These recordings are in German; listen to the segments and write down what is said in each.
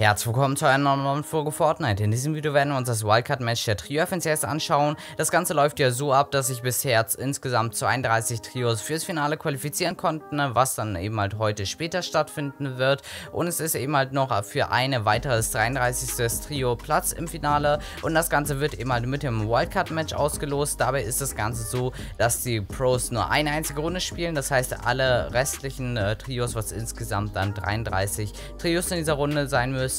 Herzlich willkommen zu einer neuen Folge Fortnite. In diesem Video werden wir uns das Wildcard-Match der Trio-FNCS anschauen. Das Ganze läuft ja so ab, dass sich bisher insgesamt 32 Trios fürs Finale qualifizieren konnten, was dann eben halt heute später stattfinden wird. Und es ist eben halt noch für eine weiteres 33. Trio Platz im Finale. Und das Ganze wird eben halt mit dem Wildcard-Match ausgelost. Dabei ist das Ganze so, dass die Pros nur eine einzige Runde spielen. Das heißt, alle restlichen Trios, was insgesamt dann 33 Trios in dieser Runde sein müssen,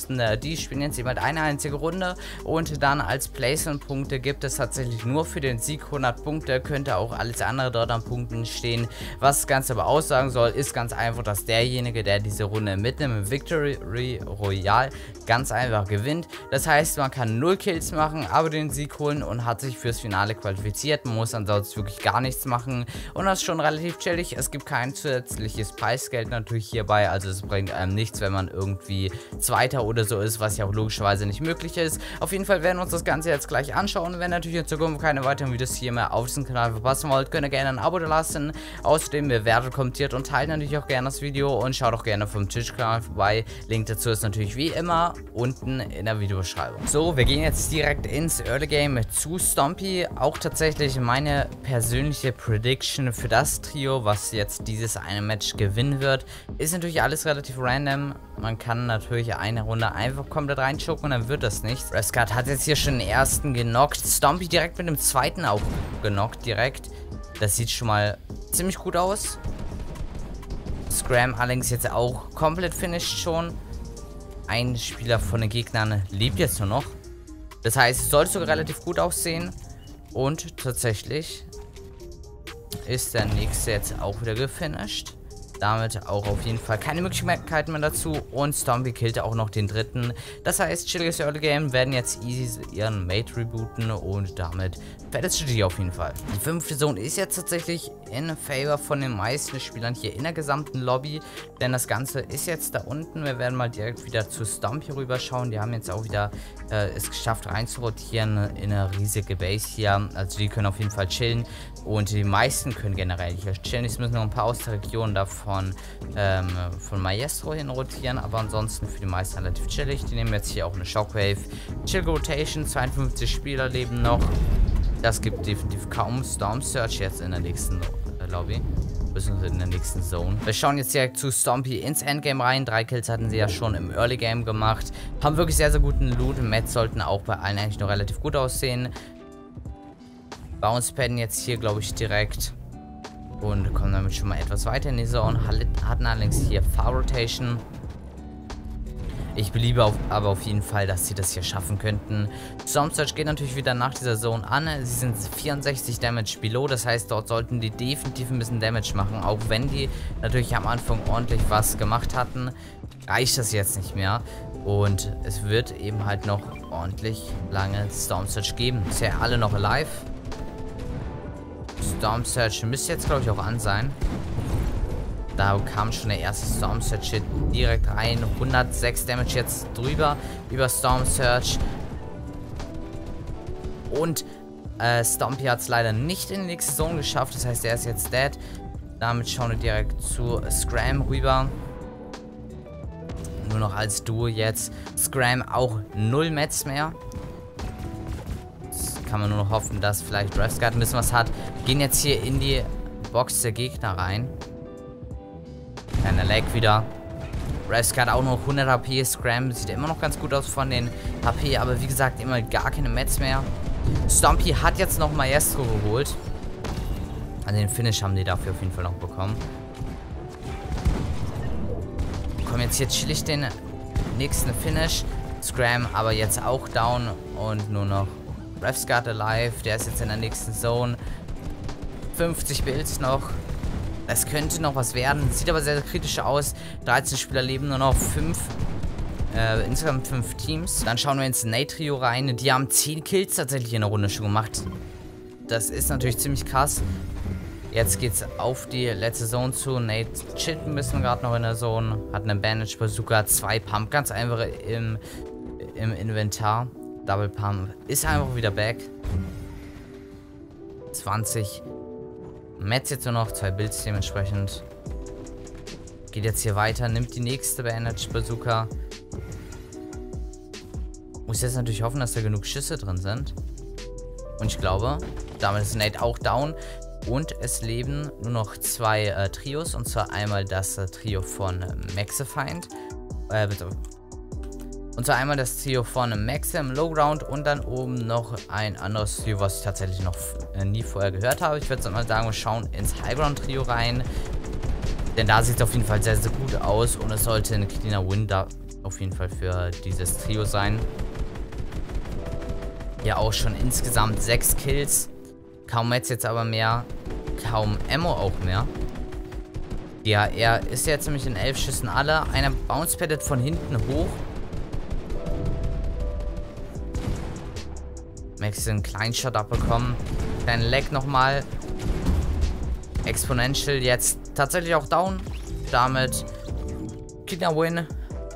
die spielen jetzt jemand eine einzige Runde und dann als Placement-Punkte gibt es tatsächlich nur für den Sieg 100 Punkte, könnte auch alles andere dort an Punkten stehen. Was das Ganze aber aussagen soll, ist ganz einfach, dass derjenige, der diese Runde mit einem Victory Royale ganz einfach gewinnt. Das heißt, man kann 0 Kills machen, aber den Sieg holen und hat sich fürs Finale qualifiziert. Man muss ansonsten wirklich gar nichts machen und das ist schon relativ chillig. Es gibt kein zusätzliches Preisgeld natürlich hierbei, also es bringt einem nichts, wenn man irgendwie Zweiter oder so ist, was ja auch logischerweise nicht möglich ist. Auf jeden Fall werden wir uns das Ganze jetzt gleich anschauen. Wenn ihr natürlich in Zukunft keine weiteren Videos hier mehr auf diesem Kanal verpassen wollt, könnt ihr gerne ein Abo da lassen. Außerdem bewertet, kommentiert und teilt natürlich auch gerne das Video und schaut auch gerne vom Twitch-Kanal vorbei. Link dazu ist natürlich wie immer unten in der Videobeschreibung. So, wir gehen jetzt direkt ins Early Game zu Stompy. Auch tatsächlich meine persönliche Prediction für das Trio, was jetzt dieses eine Match gewinnen wird, ist natürlich alles relativ random. Man kann natürlich eine Runde einfach komplett reinschucken und dann wird das nichts. Rescat hat jetzt hier schon den ersten genockt. Stompy direkt mit dem zweiten auch genockt direkt. Das sieht schon mal ziemlich gut aus. Scram allerdings jetzt auch komplett finished schon. Ein Spieler von den Gegnern lebt jetzt nur noch. Das heißt, es sollte sogar relativ gut aussehen. Und tatsächlich ist der nächste jetzt auch wieder gefinished. Damit auch auf jeden Fall keine Möglichkeiten mehr dazu. Und Stompy killte auch noch den dritten. Das heißt, chilliges Early Game, werden jetzt easy ihren Mate rebooten. Und damit fettes GG auf jeden Fall. Die fünfte Zone ist jetzt tatsächlich in Favor von den meisten Spielern hier in der gesamten Lobby. Denn das Ganze ist jetzt da unten. Wir werden mal direkt wieder zu Stompy rüberschauen. Die haben jetzt auch wieder es geschafft reinzurotieren in eine riesige Base hier. Also die können auf jeden Fall chillen. Und die meisten können generell hier chillen. Es müssen noch ein paar aus der Region davon von Maestro hin rotieren, aber ansonsten für die meisten relativ chillig. Die nehmen jetzt hier auch eine Shockwave. Chill Rotation, 52 Spieler leben noch. Das gibt definitiv kaum Storm Search jetzt in der nächsten Lobby. Bisschen in der nächsten Zone. Wir schauen jetzt direkt zu Stompy ins Endgame rein. 3 Kills hatten sie ja schon im Early Game gemacht. Haben wirklich sehr, sehr guten Loot. Mats sollten auch bei allen eigentlich noch relativ gut aussehen. Bounce Padden jetzt hier, glaube ich, direkt. Und kommen damit schon mal etwas weiter in die Zone. Hatten allerdings hier Far Rotation. Ich beliebe aber auf jeden Fall, dass sie das hier schaffen könnten. Storm Search geht natürlich wieder nach dieser Zone an. Sie sind 64 Damage below. Das heißt, dort sollten die definitiv ein bisschen Damage machen. Auch wenn die natürlich am Anfang ordentlich was gemacht hatten, reicht das jetzt nicht mehr. Und es wird eben halt noch ordentlich lange Storm Search geben. Bisher alle noch alive. Storm Search müsste jetzt, glaube ich, auch an sein. Da kam schon der erste Storm Search direkt rein. 106 Damage jetzt drüber über Storm Search. Und Stompy hat es leider nicht in die nächste Zone geschafft. Das heißt, er ist jetzt dead. Damit schauen wir direkt zu Scram rüber. Nur noch als Duo jetzt. Scram auch 0 Mats mehr. Kann man nur noch hoffen, dass vielleicht Rescat ein bisschen was hat. Gehen jetzt hier in die Box der Gegner rein. Kleiner Lag wieder. Rescat auch noch 100 HP. Scram sieht immer noch ganz gut aus von den HP. Aber wie gesagt, immer gar keine Mats mehr. Stompy hat jetzt noch Maestro geholt. Also den Finish haben die dafür auf jeden Fall noch bekommen. Komm, jetzt hier chillig den nächsten Finish. Scram aber jetzt auch down und nur noch Rescat alive, der ist jetzt in der nächsten Zone. 50 Builds noch. Es könnte noch was werden. Sieht aber sehr, sehr kritisch aus. 13 Spieler leben nur noch. Insgesamt 5 Teams. Dann schauen wir ins Nate-Trio rein. Die haben 10 Kills tatsächlich in der Runde schon gemacht. Das ist natürlich ziemlich krass. Jetzt geht's auf die letzte Zone zu. Nate chillt ein bisschen gerade noch in der Zone. Hat eine Bandage-Bazooka, 2 Pump. Ganz einfach im Inventar. Double Pump ist einfach wieder back. 20 Mats jetzt nur noch, 2 Builds dementsprechend. Geht jetzt hier weiter, nimmt die nächste Bandage Bazooka. Muss jetzt natürlich hoffen, dass da genug Schüsse drin sind. Und ich glaube, damit ist Nate auch down. Und es leben nur noch zwei Trios. Und zwar einmal das Trio von Maxifind. Und zwar einmal das Trio von Maxim Lowground und dann oben noch ein anderes Trio, was ich tatsächlich noch nie vorher gehört habe. Ich würde mal sagen, wir schauen ins Highground Trio rein. Denn da sieht es auf jeden Fall sehr, sehr gut aus und es sollte ein cleaner Win da auf jeden Fall für dieses Trio sein. Ja, auch schon insgesamt 6 Kills. Kaum Mets jetzt aber mehr, kaum Ammo auch mehr. Ja, er ist jetzt nämlich in 11 Schüssen alle. Einer bounce-paddet von hinten hoch. Max einen kleinen Shot abbekommen. Kleinen Lag nochmal. Exponential jetzt tatsächlich auch down. Damit Kidna Win.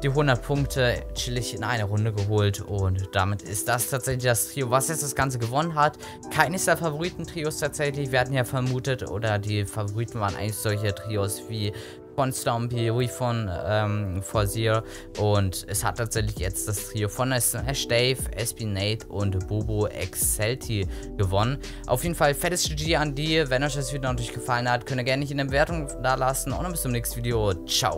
Die 100 Punkte chillig in einer Runde geholt. Und damit ist das tatsächlich das Trio, was jetzt das Ganze gewonnen hat. Keines der Favoriten-Trios tatsächlich. Wir hatten ja vermutet, oder die Favoriten waren eigentlich solche Trios wie von Stompy, wie von Forzier. Und es hat tatsächlich jetzt das Trio von Ash, Dave, SB, Nate und Bobo Excelti gewonnen. Auf jeden Fall fettes GG an die. Wenn euch das Video natürlich gefallen hat, könnt ihr gerne eine Bewertung da lassen. Und dann bis zum nächsten Video. Ciao.